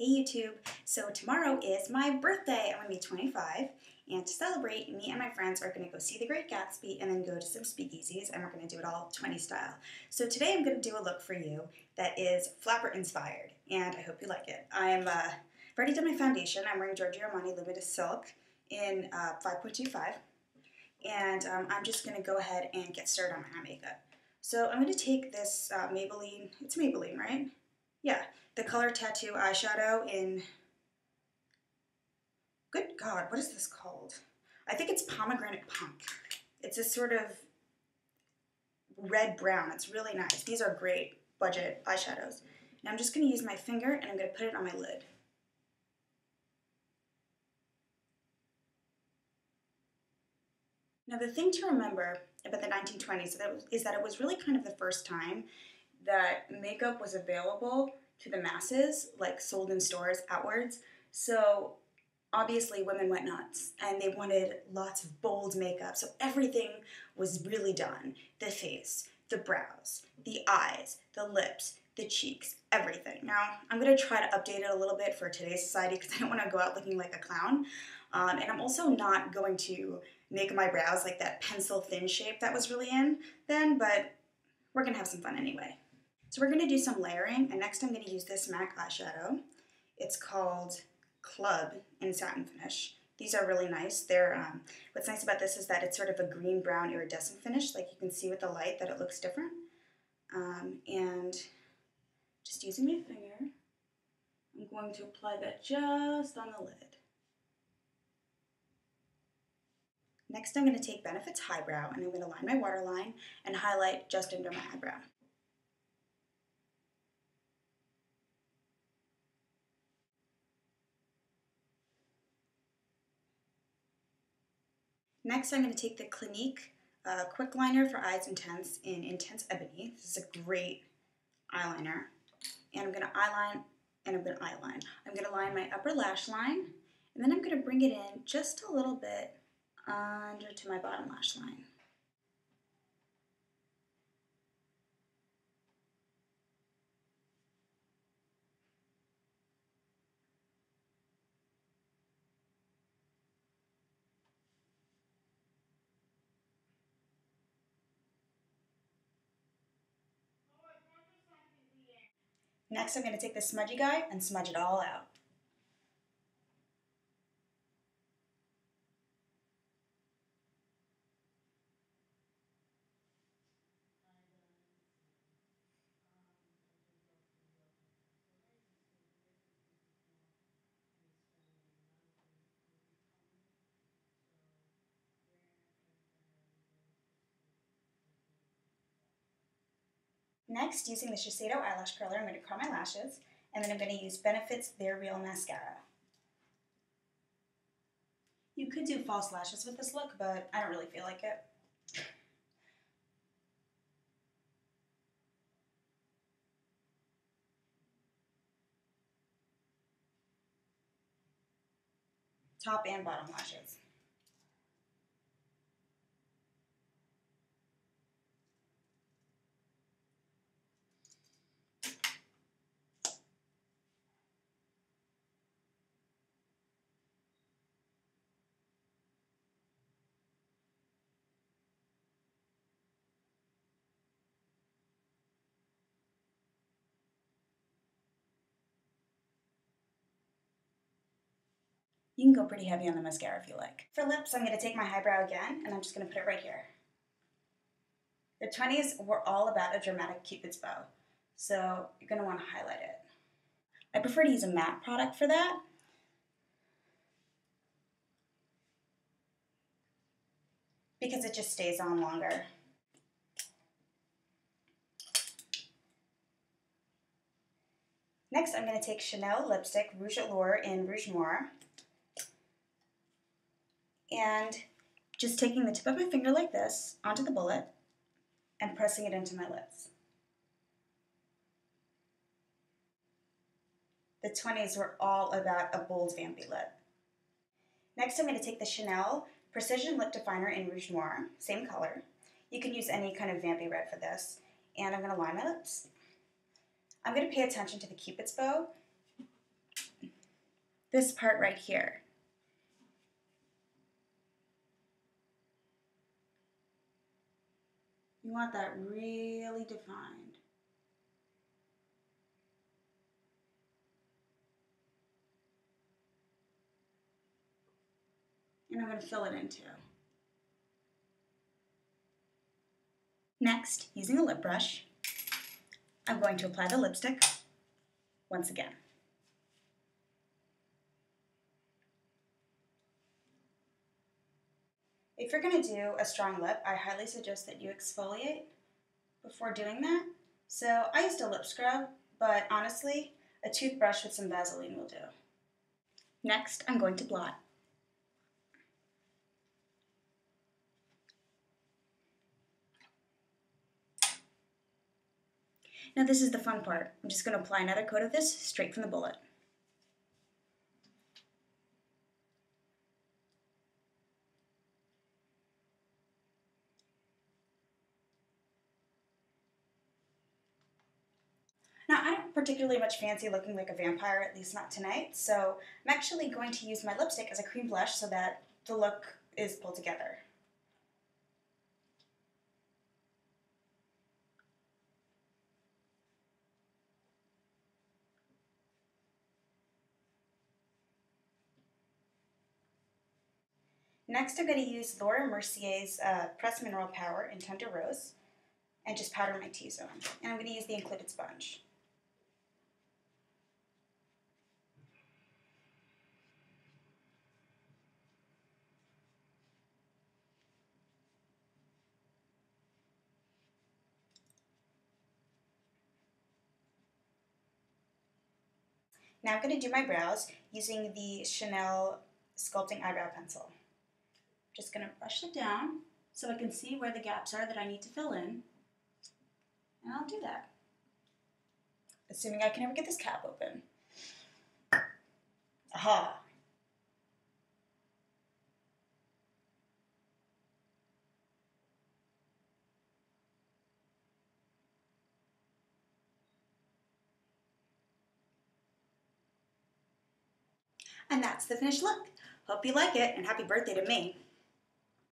Hey YouTube, so tomorrow is my birthday. I'm gonna be 25, and to celebrate, me and my friends are gonna go see The Great Gatsby and then go to some speakeasies, and we're gonna do it all 20 style. So today I'm gonna do a look for you that is flapper inspired, and I hope you like it. I've already done my foundation. I'm wearing Giorgio Armani Luminous Silk in 5.25, and I'm just gonna go ahead and get started on my eye makeup. So I'm gonna take this Maybelline, it's Maybelline, right? Yeah, the Color Tattoo eyeshadow in, good God, what is this called? I think it's Pomegranate Punk. It's this sort of red brown. It's really nice. These are great budget eyeshadows. Now I'm just going to use my finger and I'm going to put it on my lid. Now the thing to remember about the 1920s is that it was really kind of the first time that makeup was available to the masses, like sold in stores outwards. So obviously women went nuts and they wanted lots of bold makeup. So everything was really done. The face, the brows, the eyes, the lips, the cheeks, everything. Now I'm gonna try to update it a little bit for today's society because I don't wanna go out looking like a clown. And I'm also not going to make my brows like that pencil thin shape that was really in then, but we're gonna have some fun anyway. So we're gonna do some layering, and next I'm gonna use this MAC eyeshadow. It's called Club in Satin Finish. These are really nice. They're, what's nice about this is that it's sort of a green-brown iridescent finish, like you can see with the light that it looks different. And just using my finger, I'm going to apply that just on the lid. Next I'm gonna take Benefit's High Brow, and I'm gonna line my waterline and highlight just under my eyebrow. Next, I'm going to take the Clinique Quickliner for Eyes Intense in Intense Ebony. This is a great eyeliner. And I'm going to eyeline, and I'm going to eyeline. I'm going to line my upper lash line, and then I'm going to bring it in just a little bit under to my bottom lash line. Next, I'm going to take the smudgy guy and smudge it all out. Next, using the Shiseido eyelash curler, I'm going to curl my lashes, and then I'm going to use Benefit's They're Real! Mascara. You could do false lashes with this look, but I don't really feel like it. Top and bottom lashes. You can go pretty heavy on the mascara if you like. For lips, I'm gonna take my high brow again, and I'm just gonna put it right here. The 20s were all about a dramatic Cupid's bow, so you're gonna wanna highlight it. I prefer to use a MAC product for that. Because it just stays on longer. Next, I'm gonna take Chanel lipstick, Rouge Allure in Rouge Noir. And just taking the tip of my finger like this onto the bullet and pressing it into my lips. The 20s were all about a bold, vampy lip. Next, I'm going to take the Chanel Precision Lip Definer in Rouge Noir, same color. You can use any kind of vampy red for this. And I'm going to line my lips. I'm going to pay attention to the Cupid's bow this part right here. You want that really defined. And I'm going to fill it in too. Next, using a lip brush, I'm going to apply the lipstick once again. If you're going to do a strong lip, I highly suggest that you exfoliate before doing that. So I used a lip scrub, but honestly, a toothbrush with some Vaseline will do. Next, I'm going to blot. Now this is the fun part. I'm just going to apply another coat of this straight from the bullet. Now, I don't particularly much fancy looking like a vampire, at least not tonight, so I'm actually going to use my lipstick as a cream blush so that the look is pulled together. Next, I'm going to use Laura Mercier's Pressed Mineral Powder in Tender Rose and just powder my T-zone. And I'm going to use the included sponge. Now I'm going to do my brows using the Chanel Sculpting Eyebrow Pencil. Just going to brush it down so I can see where the gaps are that I need to fill in. And I'll do that. Assuming I can ever get this cap open. Aha! And that's the finished look. Hope you like it, and happy birthday to me.